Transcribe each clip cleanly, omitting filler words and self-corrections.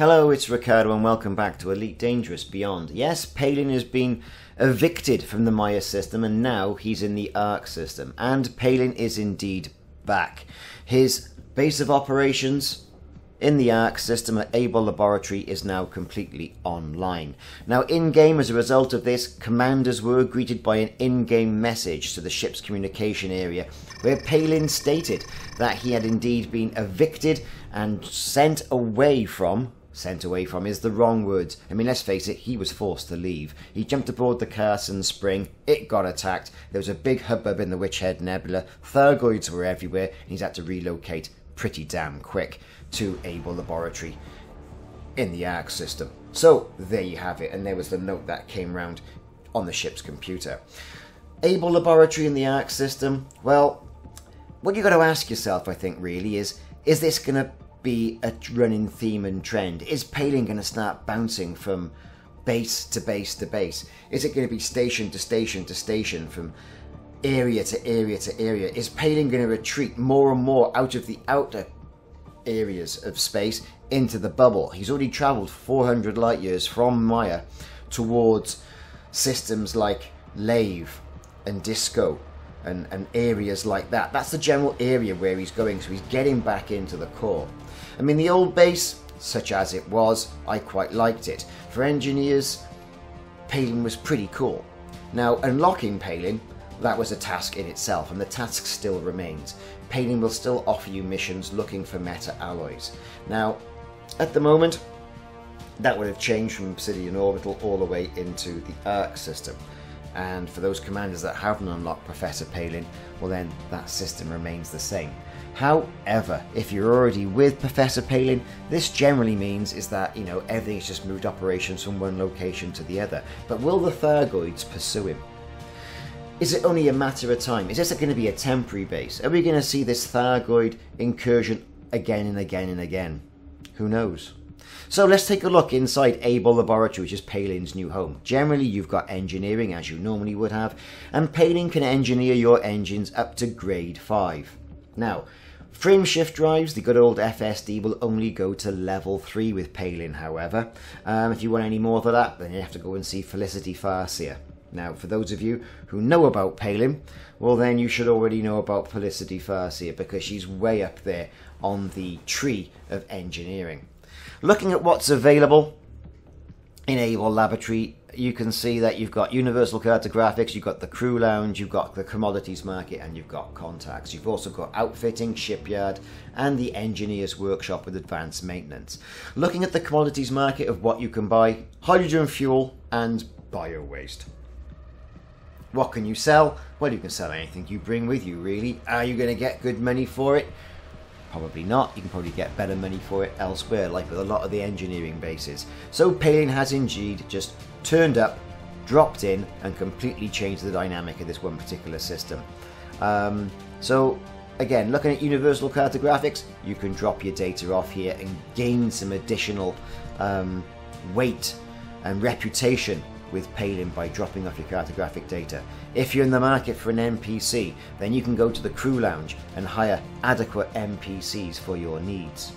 Hello, it's Ricardo and welcome back to Elite Dangerous Beyond. Yes, Palin has been evicted from the Maya system and now he's in the ARQUE system. And Palin is indeed back. His base of operations in the ARQUE system at Able Laboratory is now completely online. Now in-game, as a result of this, commanders were greeted by an in-game message to the ship's communication area where Palin stated that he had indeed been evicted and sent away from is the wrong words. I mean, let's face it, he was forced to leave. He jumped aboard the Carson Spring, it got attacked, there was a big hubbub in the Witch Head Nebula, Thargoids were everywhere, and he's had to relocate pretty damn quick to Able Laboratory in the ARQUE system. So, there you have it, and there was the note that came round on the ship's computer. Able Laboratory in the ARQUE system, well, what you got to ask yourself, I think, really, is this going to be a running theme and trend? Is Palin going to start bouncing from base to base to base? Is it going to be station to station to station, from area to area to area? Is Palin going to retreat more and more out of the outer areas of space into the bubble? He's already travelled 400 light years from Maya towards systems like Lave and Disco. And areas like that. That's the general area where he's going, so he's getting back into the core. I mean, the old base, such as it was, I quite liked it. For engineers, Palin was pretty cool. Now, unlocking Palin, that was a task in itself, and the task still remains. Palin will still offer you missions looking for meta alloys. Now, at the moment, that would have changed from Obsidian Orbital all the way into the ARQUE system. And for those commanders that haven't unlocked Professor Palin, well then, that system remains the same. However, if you're already with Professor Palin, this generally means is that, you know, everything's just moved operations from one location to the other. But will the Thargoids pursue him? Is it only a matter of time? Is this going to be a temporary base? Are we going to see this Thargoid incursion again and again and again? Who knows? So let's take a look inside Able Laboratory, which is Palin's new home. Generally, you've got engineering, as you normally would have, and Palin can engineer your engines up to grade 5. Now, frame shift drives, the good old FSD, will only go to level 3 with Palin, however. If you want any more for that, then you have to go and see Felicity Farsia. Now, for those of you who know about Palin, well then you should already know about Felicity Farsia, because she's way up there on the tree of engineering. Looking at what's available in Able Laboratory, you can see that you've got Universal Cartographics, you've got the Crew Lounge, you've got the Commodities Market, and you've got Contacts. You've also got Outfitting, Shipyard, and the Engineer's Workshop with Advanced Maintenance. Looking at the Commodities Market of what you can buy, hydrogen fuel and bio-waste. What can you sell? Well, you can sell anything you bring with you, really. Are you going to get good money for it? Probably not. You can probably get better money for it elsewhere, like with a lot of the engineering bases. So Palin has indeed just turned up, dropped in, and completely changed the dynamic of this one particular system. So again, looking at Universal Cartographics, you can drop your data off here and gain some additional weight and reputation with Palin by dropping off your cartographic data. If you're in the market for an NPC, then you can go to the Crew Lounge and hire adequate NPCs for your needs.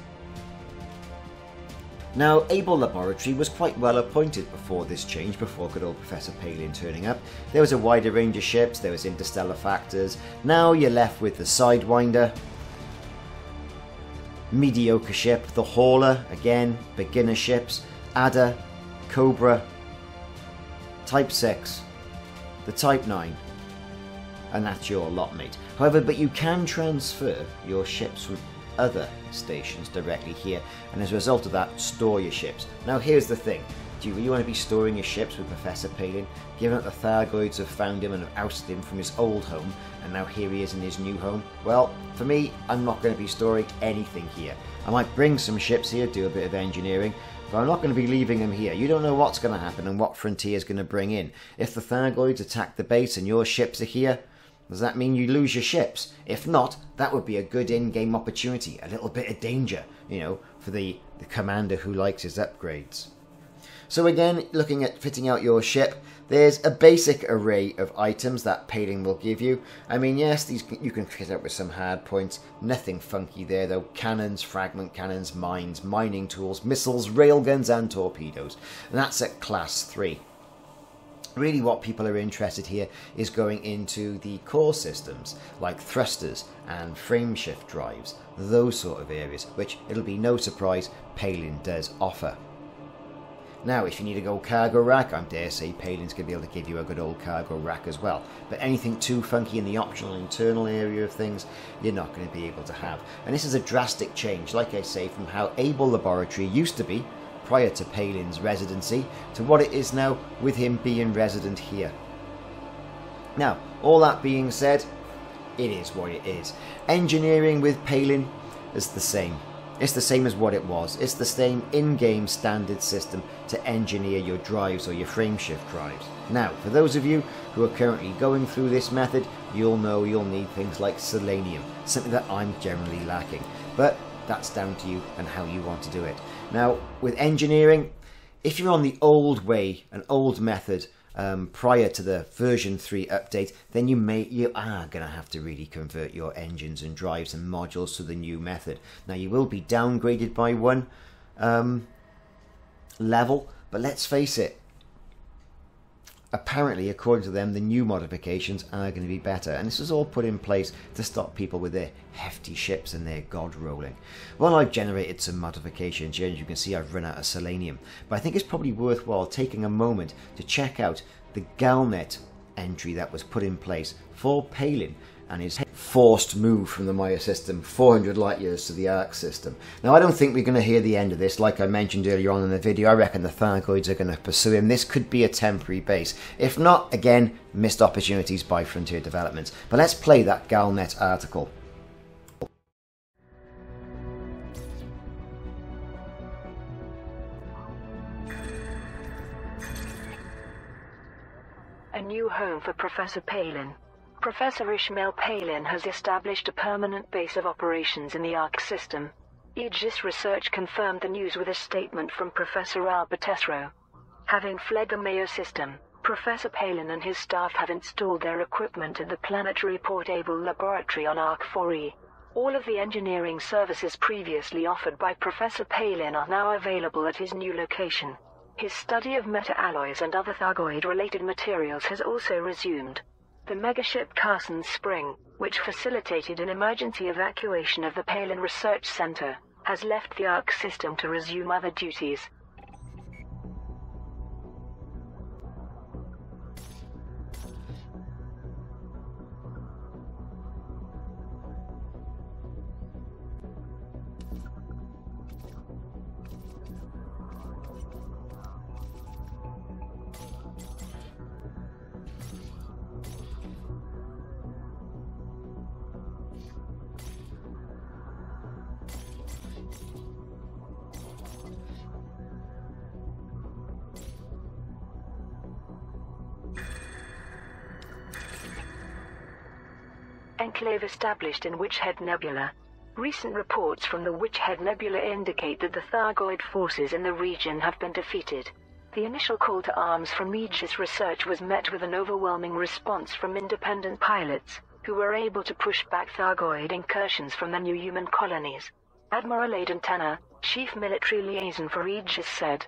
Now, Able Laboratory was quite well appointed before this change, before good old Professor Palin turning up. There was a wider range of ships, there was interstellar factors. Now you're left with the Sidewinder, mediocre ship, the Hauler, again, beginner ships, Adder, Cobra, Type 6, the Type 9, and that's your lot, mate. However, but you can transfer your ships from other stations directly here, and as a result of that, store your ships. Now here's the thing, do you really want to be storing your ships with Professor Palin, given that the Thargoids have found him and have ousted him from his old home, and now here he is in his new home? Well, for me, I'm not going to be storing anything here. I might bring some ships here, do a bit of engineering, but I'm not going to be leaving them here. You don't know what's going to happen and what Frontier is going to bring in. If the Thargoids attack the base and your ships are here, does that mean you lose your ships? If not, that would be a good in-game opportunity, a little bit of danger, you know, for the commander who likes his upgrades. So again, looking at fitting out your ship, There's a basic array of items that Palin will give you. I mean, yes, these you can fit up with some hard points. Nothing funky there, though. Cannons, fragment cannons, mines, mining tools, missiles, railguns, and torpedoes. And that's at Class 3. Really what people are interested here is going into the core systems, like thrusters and frameshift drives, those sort of areas, which it'll be no surprise Palin does offer. Now, if you need a gold cargo rack, I dare say Palin's going to be able to give you a good old cargo rack as well. But anything too funky in the optional internal area of things, you're not going to be able to have. And this is a drastic change, like I say, from how Able Laboratory used to be prior to Palin's residency to what it is now with him being resident here. Now, all that being said, it is what it is. Engineering with Palin is the same. It's the same as what it was. It's the same in-game standard system to engineer your drives or your frameshift drives. Now, for those of you who are currently going through this method, you'll know you'll need things like selenium, something that I'm generally lacking. But that's down to you and how you want to do it. Now, with engineering, if you're on the old way, an old method, prior to the version 3 update, then you are going to have to really convert your engines and drives and modules to the new method. Now, you will be downgraded by one level, but let's face it, apparently, according to them, the new modifications are going to be better. And this was all put in place to stop people with their hefty ships and their god rolling. Well, I've generated some modifications here, and you can see I've run out of selenium. But I think it's probably worthwhile taking a moment to check out the Galnet entry that was put in place for Palin and his forced move from the Maya system 400 light years to the ARQUE system. Now, I don't think we're going to hear the end of this. Like I mentioned earlier on in the video, I reckon the Thargoids are going to pursue him. This could be a temporary base. If not, again, missed opportunities by Frontier Developments. But let's play that Galnet article. A new home for Professor Palin. Professor Ishmael Palin has established a permanent base of operations in the ARQUE system. Aegis Research confirmed the news with a statement from Professor Albert Esrow. Having fled the Mayo system, Professor Palin and his staff have installed their equipment at the planetary portable laboratory on ARQUE 4E. All of the engineering services previously offered by Professor Palin are now available at his new location. His study of meta-alloys and other Thargoid-related materials has also resumed. The megaship Carson Spring, which facilitated an emergency evacuation of the Palin Research Center, has left the ARQUE system to resume other duties. Enclave established in Witch Head Nebula. Recent reports from the Witch Head Nebula indicate that the Thargoid forces in the region have been defeated. The initial call to arms from Aegis Research was met with an overwhelming response from independent pilots, who were able to push back Thargoid incursions from the new human colonies. Admiral Aiden Tanner, Chief Military Liaison for Aegis, said,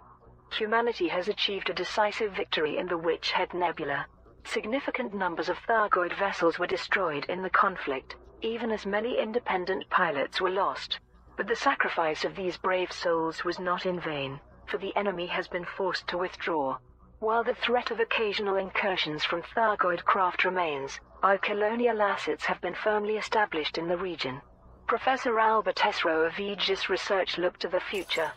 "Humanity has achieved a decisive victory in the Witch Head Nebula. Significant numbers of Thargoid vessels were destroyed in the conflict, even as many independent pilots were lost. But the sacrifice of these brave souls was not in vain, for the enemy has been forced to withdraw. While the threat of occasional incursions from Thargoid craft remains, our colonial assets have been firmly established in the region." Professor Albert Esrow of Aegis Research looked to the future.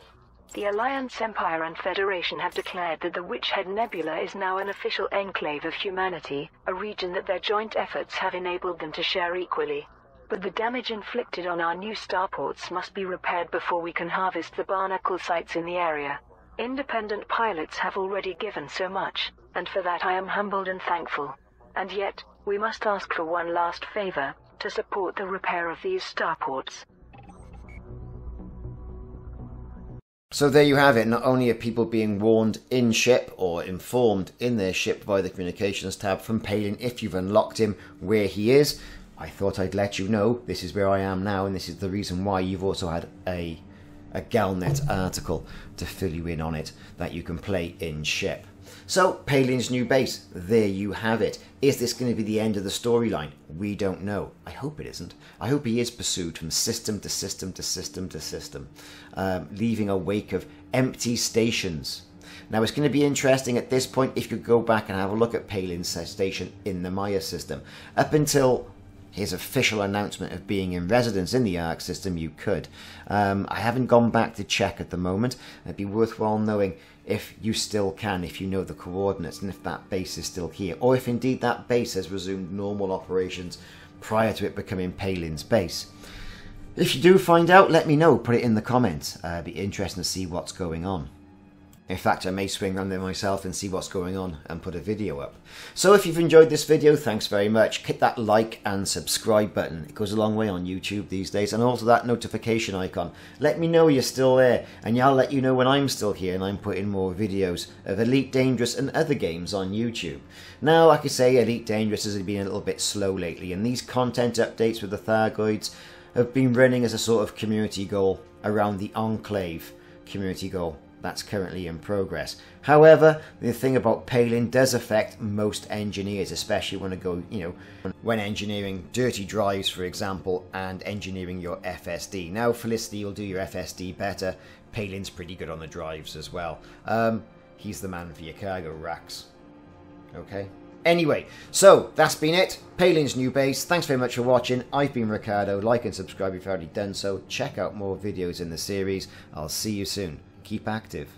The Alliance, Empire, and Federation have declared that the Witch Head Nebula is now an official enclave of humanity, a region that their joint efforts have enabled them to share equally. But the damage inflicted on our new starports must be repaired before we can harvest the barnacle sites in the area. Independent pilots have already given so much, and for that I am humbled and thankful. And yet, we must ask for one last favor, to support the repair of these starports. So there you have it. Not only are people being warned in ship or informed in their ship by the communications tab from Palin, if you've unlocked him, where he is. I thought I'd let you know this is where I am now, and this is the reason why you've also had a Galnet article to fill you in on it that you can play in ship. So Palin's new base, there you have it. Is this going to be the end of the storyline? We don't know. I hope it isn't. I hope he is pursued from system to system to system to system, leaving a wake of empty stations. Now it's going to be interesting at this point if you go back and have a look at Palin's station in the Maya system. Up until his official announcement of being in residence in the ARC system, you could. I haven't gone back to check at the moment. It'd be worthwhile knowing if you still can, if you know the coordinates, and if that base is still here, or if indeed that base has resumed normal operations prior to it becoming Palin's base. If you do find out, let me know. Put it in the comments. It'd be interesting to see what's going on. In fact, I may swing around there myself and see what's going on and put a video up. So if you've enjoyed this video, thanks very much. Hit that like and subscribe button. It goes a long way on YouTube these days. And also that notification icon. Let me know you're still there, and I'll let you know when I'm still here and I'm putting more videos of Elite Dangerous and other games on YouTube. Now, like I say, Elite Dangerous has been a little bit slow lately, and these content updates with the Thargoids have been running as a sort of community goal around the Enclave community goal. That's currently in progress. However, the thing about Palin does affect most engineers, especially when when engineering dirty drives, for example, and engineering your FSD. Now, Felicity will do your FSD better. Palin's pretty good on the drives as well. He's the man for your cargo racks. Okay. Anyway, so that's been it. Palin's new base. Thanks very much for watching. I've been Ricardo. Like and subscribe if you've already done so. Check out more videos in the series. I'll see you soon. Keep active.